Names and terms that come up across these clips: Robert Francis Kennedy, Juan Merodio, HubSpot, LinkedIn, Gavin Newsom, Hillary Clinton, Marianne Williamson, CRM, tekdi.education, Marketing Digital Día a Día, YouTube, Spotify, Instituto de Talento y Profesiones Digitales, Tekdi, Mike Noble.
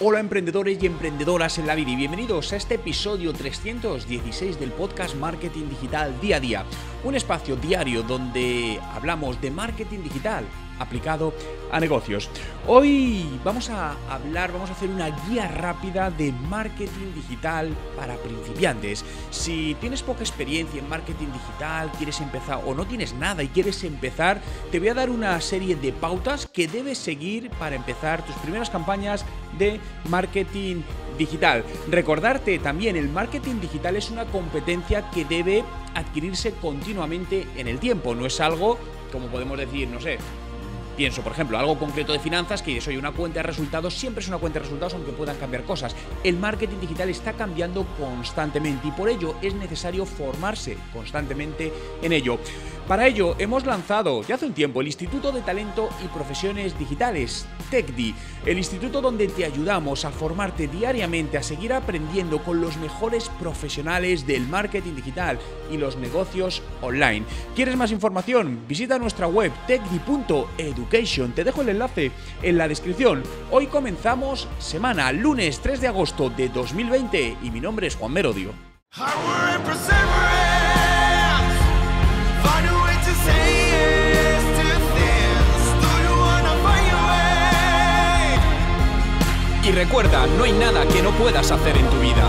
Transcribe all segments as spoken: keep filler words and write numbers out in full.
Hola emprendedores y emprendedoras en la vida y bienvenidos a este episodio trescientos dieciséis del podcast Marketing Digital Día a Día, un espacio diario donde hablamos de marketing digital aplicado a negocios. Hoy vamos a hablar, vamos a hacer una guía rápida de marketing digital para principiantes. Si tienes poca experiencia en marketing digital, quieres empezar o no tienes nada y quieres empezar, te voy a dar una serie de pautas que debes seguir para empezar tus primeras campañas de marketing digital. Recordarte también, el marketing digital es una competencia que debe adquirirse continuamente en el tiempo, no es algo, como podemos decir, no sé, pienso, por ejemplo, algo concreto de finanzas, que soy una cuenta de resultados, siempre es una cuenta de resultados, aunque puedan cambiar cosas. El marketing digital está cambiando constantemente y por ello es necesario formarse constantemente en ello. Para ello, hemos lanzado ya hace un tiempo el Instituto de Talento y Profesiones Digitales, Tekdi, el instituto donde te ayudamos a formarte diariamente, a seguir aprendiendo con los mejores profesionales del marketing digital y los negocios online. ¿Quieres más información? Visita nuestra web tekdi punto education. Te dejo el enlace en la descripción. Hoy comenzamos semana, lunes tres de agosto de dos mil veinte, y mi nombre es Juan Merodio. Y recuerda, no hay nada que no puedas hacer en tu vida.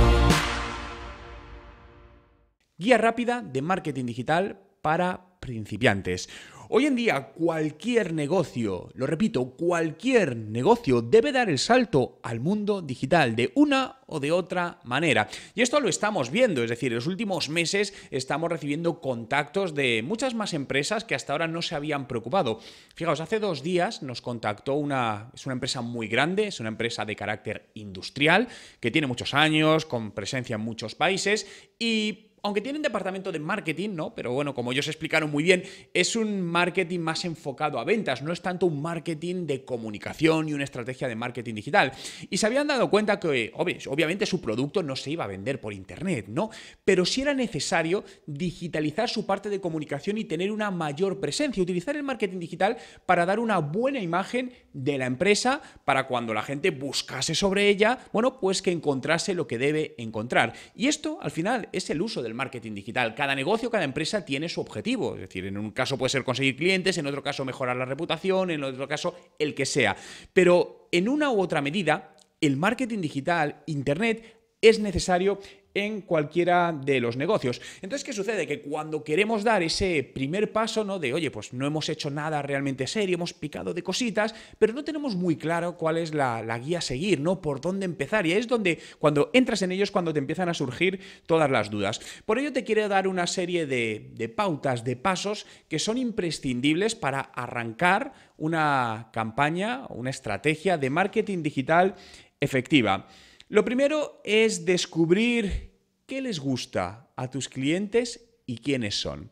Guía rápida de marketing digital para principiantes. Hoy en día cualquier negocio, lo repito, cualquier negocio debe dar el salto al mundo digital de una o de otra manera. Y esto lo estamos viendo, es decir, en los últimos meses estamos recibiendo contactos de muchas más empresas que hasta ahora no se habían preocupado. Fijaos, hace dos días nos contactó una, es una empresa muy grande, es una empresa de carácter industrial, que tiene muchos años, con presencia en muchos países y... aunque tienen departamento de marketing, ¿no? Pero bueno, como ellos explicaron muy bien, es un marketing más enfocado a ventas, no es tanto un marketing de comunicación y una estrategia de marketing digital. Y se habían dado cuenta que, obviamente, su producto no se iba a vender por internet, ¿no? Pero sí era necesario digitalizar su parte de comunicación y tener una mayor presencia, utilizar el marketing digital para dar una buena imagen de la empresa, para cuando la gente buscase sobre ella, bueno, pues que encontrase lo que debe encontrar. Y esto, al final, es el uso de el marketing digital. Cada negocio, cada empresa tiene su objetivo, es decir, en un caso puede ser conseguir clientes, en otro caso mejorar la reputación, en otro caso el que sea. Pero en una u otra medida, el marketing digital, internet, es necesario en cualquiera de los negocios. Entonces, ¿qué sucede? Que cuando queremos dar ese primer paso, ¿no? De, oye, pues no hemos hecho nada realmente serio, hemos picado de cositas, pero no tenemos muy claro cuál es la, la guía a seguir, ¿no? Por dónde empezar. Y es donde, cuando entras en ellos, cuando te empiezan a surgir todas las dudas. Por ello, te quiero dar una serie de, de pautas, de pasos que son imprescindibles para arrancar una campaña, una estrategia de marketing digital efectiva. Lo primero es descubrir qué les gusta a tus clientes y quiénes son.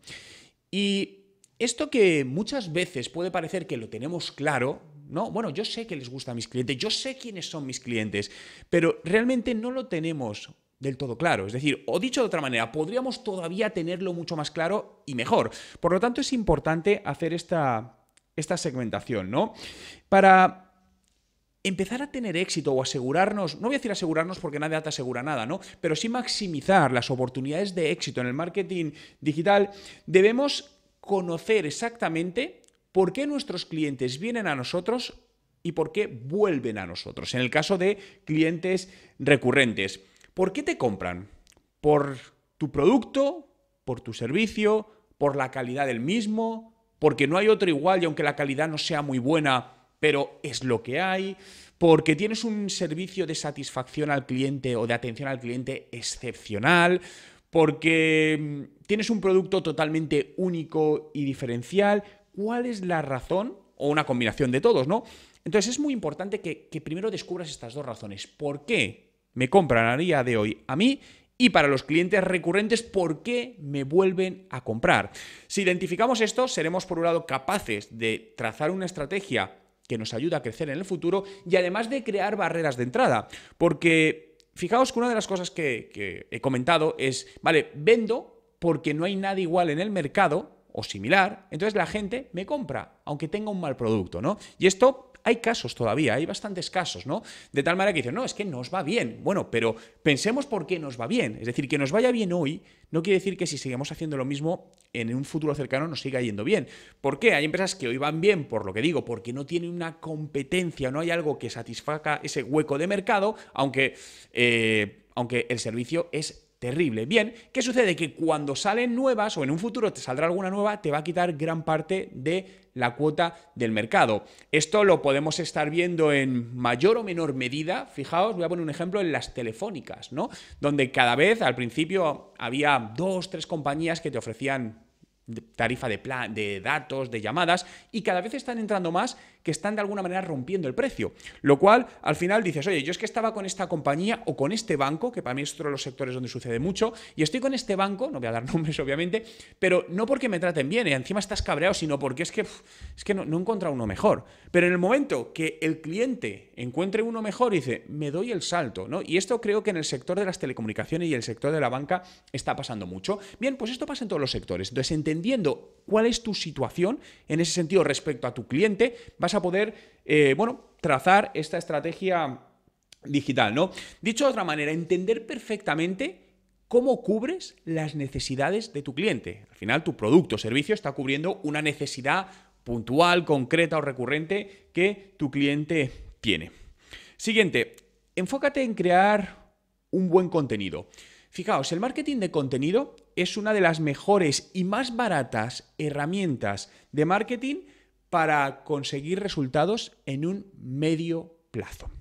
Y esto que muchas veces puede parecer que lo tenemos claro, ¿no? Bueno, yo sé que les gusta a mis clientes, yo sé quiénes son mis clientes, pero realmente no lo tenemos del todo claro. Es decir, o dicho de otra manera, podríamos todavía tenerlo mucho más claro y mejor. Por lo tanto, es importante hacer esta, esta segmentación, ¿no? Para empezar a tener éxito o asegurarnos, no voy a decir asegurarnos porque nadie te asegura nada, ¿no? Pero sí maximizar las oportunidades de éxito en el marketing digital, debemos conocer exactamente por qué nuestros clientes vienen a nosotros y por qué vuelven a nosotros. En el caso de clientes recurrentes, ¿por qué te compran? ¿Por tu producto? ¿Por tu servicio? ¿Por la calidad del mismo? Porque no hay otro igual y aunque la calidad no sea muy buena, pero es lo que hay, porque tienes un servicio de satisfacción al cliente o de atención al cliente excepcional, porque tienes un producto totalmente único y diferencial. ¿Cuál es la razón? O una combinación de todos, ¿no? Entonces es muy importante que, que primero descubras estas dos razones. ¿Por qué me compran a día de hoy a mí? Y para los clientes recurrentes, ¿por qué me vuelven a comprar? Si identificamos esto, seremos por un lado capaces de trazar una estrategia que nos ayuda a crecer en el futuro y además de crear barreras de entrada. Porque fijaos que una de las cosas que, que he comentado es, vale, vendo porque no hay nada igual en el mercado o similar, entonces la gente me compra, aunque tenga un mal producto, ¿no? Y esto hay casos todavía, hay bastantes casos, ¿no? De tal manera que dicen, no, es que nos va bien. Bueno, pero pensemos por qué nos va bien. Es decir, que nos vaya bien hoy no quiere decir que si seguimos haciendo lo mismo en un futuro cercano nos siga yendo bien. ¿Por qué? Hay empresas que hoy van bien, por lo que digo, porque no tienen una competencia, no hay algo que satisfaga ese hueco de mercado, aunque, eh, aunque el servicio es terrible. Bien, ¿qué sucede? Que cuando salen nuevas o en un futuro te saldrá alguna nueva, te va a quitar gran parte de la cuota del mercado. Esto lo podemos estar viendo en mayor o menor medida. Fijaos, voy a poner un ejemplo en las telefónicas, ¿no? Donde cada vez al principio había dos, tres compañías que te ofrecían tarifa de, plan, de datos, de llamadas, y cada vez están entrando más que están de alguna manera rompiendo el precio, lo cual al final dices, oye, yo es que estaba con esta compañía o con este banco, que para mí es otro de los sectores donde sucede mucho, y estoy con este banco, no voy a dar nombres obviamente, pero no porque me traten bien, y encima estás cabreado, sino porque es que, es que no, no he encontrado uno mejor. Pero en el momento que el cliente encuentre uno mejor, dice, me doy el salto, ¿no? Y esto creo que en el sector de las telecomunicaciones y el sector de la banca está pasando mucho. Bien, pues esto pasa en todos los sectores. Entonces, entender entendiendo cuál es tu situación en ese sentido respecto a tu cliente, vas a poder, eh, bueno, trazar esta estrategia digital, ¿no? Dicho de otra manera, entender perfectamente cómo cubres las necesidades de tu cliente. Al final, tu producto o servicio está cubriendo una necesidad puntual, concreta o recurrente que tu cliente tiene. Siguiente, enfócate en crear un buen contenido. Fijaos, el marketing de contenido es una de las mejores y más baratas herramientas de marketing para conseguir resultados en un medio plazo,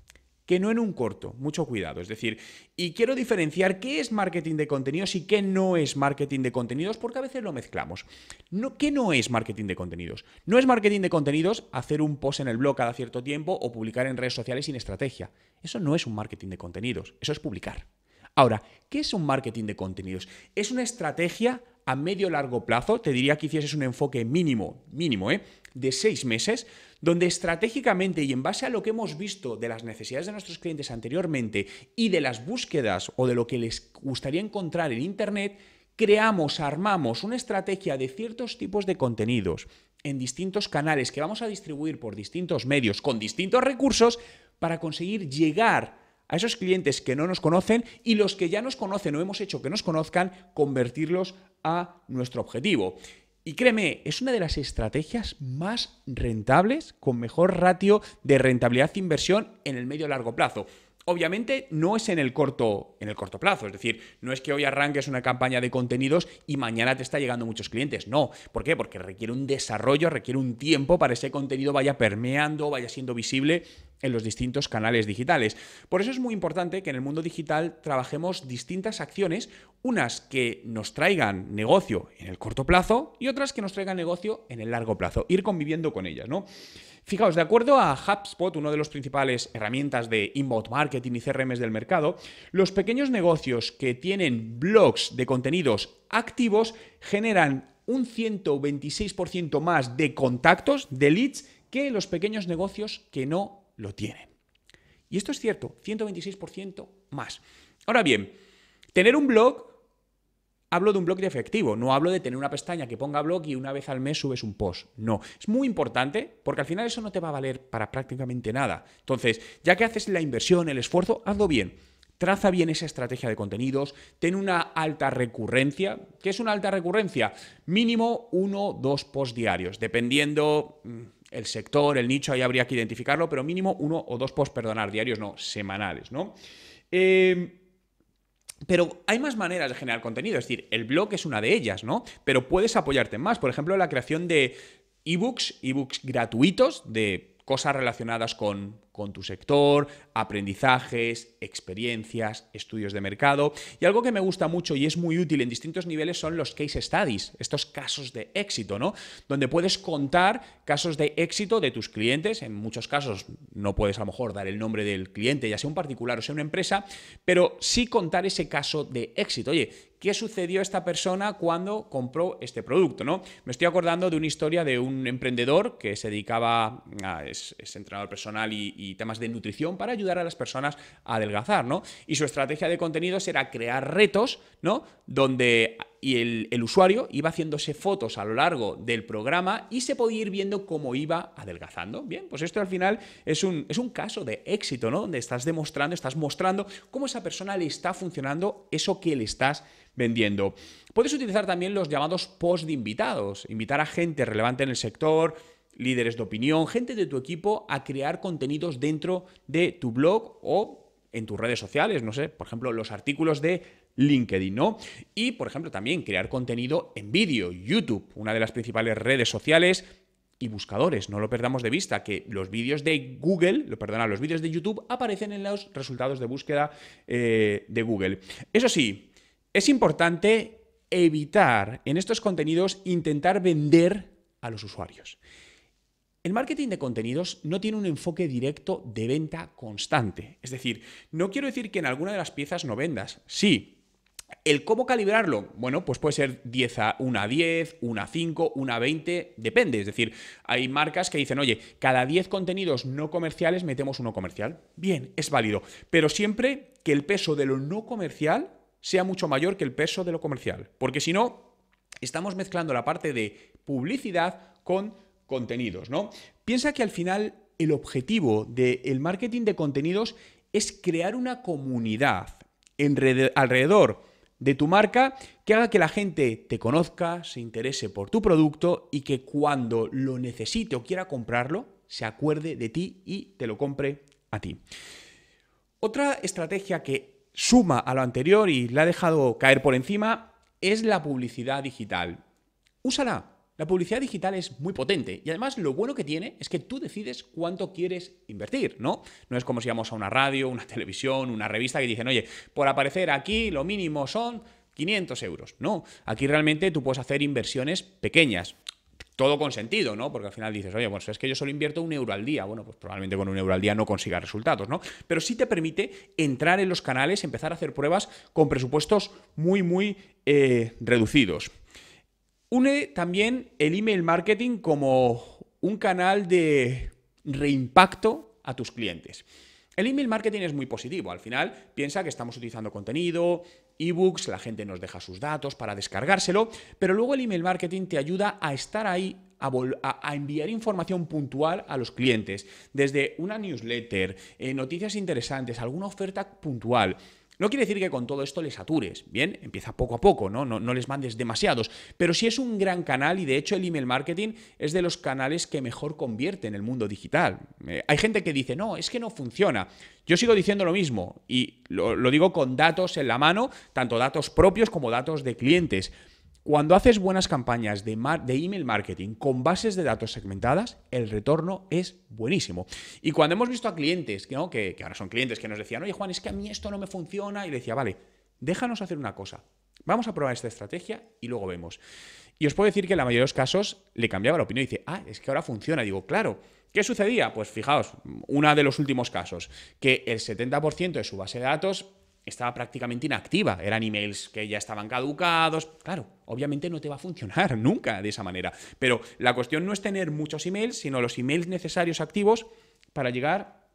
que no en un corto, mucho cuidado. Es decir, y quiero diferenciar qué es marketing de contenidos y qué no es marketing de contenidos, porque a veces lo mezclamos. No, ¿qué no es marketing de contenidos? No es marketing de contenidos hacer un post en el blog cada cierto tiempo o publicar en redes sociales sin estrategia. Eso no es un marketing de contenidos, eso es publicar. Ahora, ¿qué es un marketing de contenidos? Es una estrategia a medio largo plazo, te diría que hicieses un enfoque mínimo, mínimo, ¿eh? de seis meses, donde estratégicamente y en base a lo que hemos visto de las necesidades de nuestros clientes anteriormente y de las búsquedas o de lo que les gustaría encontrar en Internet, creamos, armamos una estrategia de ciertos tipos de contenidos en distintos canales que vamos a distribuir por distintos medios con distintos recursos para conseguir llegar a esos clientes que no nos conocen y los que ya nos conocen o hemos hecho que nos conozcan, convertirlos a nuestro objetivo. Y créeme, es una de las estrategias más rentables, con mejor ratio de rentabilidad-inversión en el medio-largo plazo. Obviamente no es en el, corto, en el corto plazo, es decir, no es que hoy arranques una campaña de contenidos y mañana te está llegando muchos clientes, no. ¿Por qué? Porque requiere un desarrollo, requiere un tiempo para que ese contenido vaya permeando, vaya siendo visible en los distintos canales digitales. Por eso es muy importante que en el mundo digital trabajemos distintas acciones, unas que nos traigan negocio en el corto plazo y otras que nos traigan negocio en el largo plazo, ir conviviendo con ellas, ¿no? Fijaos, de acuerdo a HubSpot, una de las principales herramientas de inbound marketing y C R Ms del mercado, los pequeños negocios que tienen blogs de contenidos activos generan un ciento veintiséis por ciento más de contactos, de leads, que los pequeños negocios que no lo tienen. Y esto es cierto, ciento veintiséis por ciento más. Ahora bien, tener un blog... Hablo de un blog de efectivo, no hablo de tener una pestaña que ponga blog y una vez al mes subes un post. No, es muy importante porque al final eso no te va a valer para prácticamente nada. Entonces, ya que haces la inversión, el esfuerzo, hazlo bien. Traza bien esa estrategia de contenidos, ten una alta recurrencia. ¿Qué es una alta recurrencia? Mínimo uno o dos posts diarios, dependiendo el sector, el nicho, ahí habría que identificarlo, pero mínimo uno o dos posts, perdonar, diarios no, semanales, ¿no? Eh... Pero hay más maneras de generar contenido, es decir, el blog es una de ellas, ¿no? Pero puedes apoyarte en más, por ejemplo, la creación de ebooks, ebooks gratuitos de cosas relacionadas con, con tu sector, aprendizajes, experiencias, estudios de mercado. Y algo que me gusta mucho y es muy útil en distintos niveles son los case studies, estos casos de éxito, ¿no? Donde puedes contar casos de éxito de tus clientes. En muchos casos no puedes a lo mejor dar el nombre del cliente, ya sea un particular o sea una empresa, pero sí contar ese caso de éxito. Oye, ¿qué sucedió a esta persona cuando compró este producto, ¿no? Me estoy acordando de una historia de un emprendedor que se dedicaba a... es, es entrenador personal y, y y temas de nutrición para ayudar a las personas a adelgazar, ¿no? Y su estrategia de contenido será crear retos, ¿no? Donde y el, el usuario iba haciéndose fotos a lo largo del programa y se podía ir viendo cómo iba adelgazando. Bien, pues esto al final es un, es un caso de éxito, ¿no? Donde estás demostrando, estás mostrando cómo a esa persona le está funcionando eso que le estás vendiendo. Puedes utilizar también los llamados posts de invitados, invitar a gente relevante en el sector, líderes de opinión, gente de tu equipo a crear contenidos dentro de tu blog o en tus redes sociales, no sé, por ejemplo, los artículos de LinkedIn, ¿no? Y, por ejemplo, también crear contenido en vídeo, YouTube, una de las principales redes sociales y buscadores. No lo perdamos de vista, que los vídeos de Google, perdona, los vídeos de YouTube aparecen en los resultados de búsqueda eh, de Google. Eso sí, es importante evitar en estos contenidos intentar vender a los usuarios. El marketing de contenidos no tiene un enfoque directo de venta constante. Es decir, no quiero decir que en alguna de las piezas no vendas. Sí. ¿El cómo calibrarlo? Bueno, pues puede ser diez a una a diez, una a cinco, una a veinte, depende. Es decir, hay marcas que dicen, oye, cada diez contenidos no comerciales metemos uno comercial. Bien, es válido. Pero siempre que el peso de lo no comercial sea mucho mayor que el peso de lo comercial. Porque si no, estamos mezclando la parte de publicidad con contenidos, ¿no? Piensa que al final el objetivo del marketing de contenidos es crear una comunidad alrededor de tu marca que haga que la gente te conozca, se interese por tu producto y que cuando lo necesite o quiera comprarlo, se acuerde de ti y te lo compre a ti. Otra estrategia que suma a lo anterior y la ha dejado caer por encima es la publicidad digital. Úsala. La publicidad digital es muy potente y además lo bueno que tiene es que tú decides cuánto quieres invertir, ¿no? No es como si vamos a una radio, una televisión, una revista que dicen, oye, por aparecer aquí lo mínimo son quinientos euros. No, aquí realmente tú puedes hacer inversiones pequeñas. Todo con sentido, ¿no? Porque al final dices, oye, bueno, es que yo solo invierto un euro al día. Bueno, pues probablemente con un euro al día no consigas resultados, ¿no? Pero sí te permite entrar en los canales, empezar a hacer pruebas con presupuestos muy, muy eh, reducidos. Une también el email marketing como un canal de reimpacto a tus clientes. El email marketing es muy positivo. Al final, piensa que estamos utilizando contenido, ebooks, la gente nos deja sus datos para descargárselo, pero luego el email marketing te ayuda a estar ahí, a, a enviar información puntual a los clientes, desde una newsletter, eh, noticias interesantes, alguna oferta puntual. No quiere decir que con todo esto les satures, ¿bien? Empieza poco a poco, ¿no? No, no les mandes demasiados, pero sí es un gran canal y de hecho el email marketing es de los canales que mejor convierte en el mundo digital. Eh, hay gente que dice, no, es que no funciona. Yo sigo diciendo lo mismo y lo, lo digo con datos en la mano, tanto datos propios como datos de clientes. Cuando haces buenas campañas de, de email marketing con bases de datos segmentadas, el retorno es buenísimo. Y cuando hemos visto a clientes, ¿no? que, que ahora son clientes que nos decían, oye Juan, es que a mí esto no me funciona, y le decía, vale, déjanos hacer una cosa, vamos a probar esta estrategia y luego vemos. Y os puedo decir que en la mayoría de los casos le cambiaba la opinión y dice, ah, es que ahora funciona. Y digo, claro. ¿Qué sucedía? Pues fijaos, uno de los últimos casos, que el setenta por ciento de su base de datos estaba prácticamente inactiva, eran emails que ya estaban caducados. Claro, obviamente no te va a funcionar nunca de esa manera, pero la cuestión no es tener muchos emails, sino los emails necesarios activos para llegar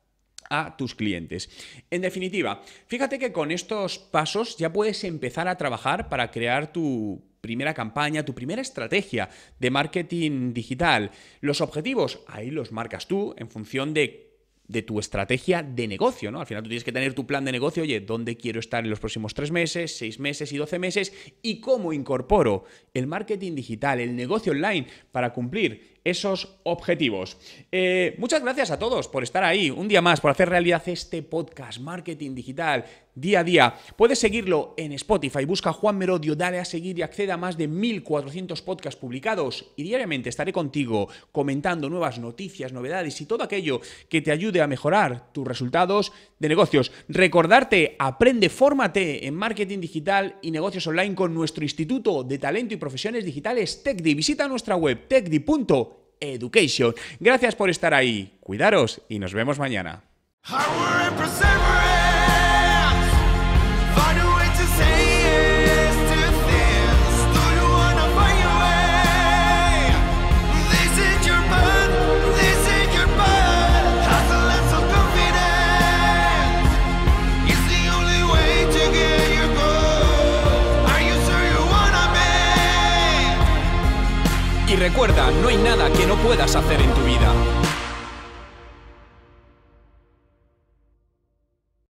a tus clientes. En definitiva, fíjate que con estos pasos ya puedes empezar a trabajar para crear tu primera campaña, tu primera estrategia de marketing digital. Los objetivos, ahí los marcas tú en función de de tu estrategia de negocio, ¿no? Al final tú tienes que tener tu plan de negocio, oye, ¿dónde quiero estar en los próximos tres meses, seis meses y doce meses? ¿Y cómo incorporo el marketing digital, el negocio online para cumplir esos objetivos? Eh, muchas gracias a todos por estar ahí, un día más, por hacer realidad este podcast, Marketing Digital Día a Día. Puedes seguirlo en Spotify, busca Juan Merodio, dale a seguir y acceda a más de mil cuatrocientos podcasts publicados y diariamente estaré contigo comentando nuevas noticias, novedades y todo aquello que te ayude a mejorar tus resultados de negocios. Recordarte, aprende, fórmate en marketing digital y negocios online con nuestro Instituto de Talento y Profesiones Digitales, Tekdi. Visita nuestra web, tekdi punto education. Gracias por estar ahí, cuidaros y nos vemos mañana. recuerda, no hay nada que no puedas hacer en tu vida.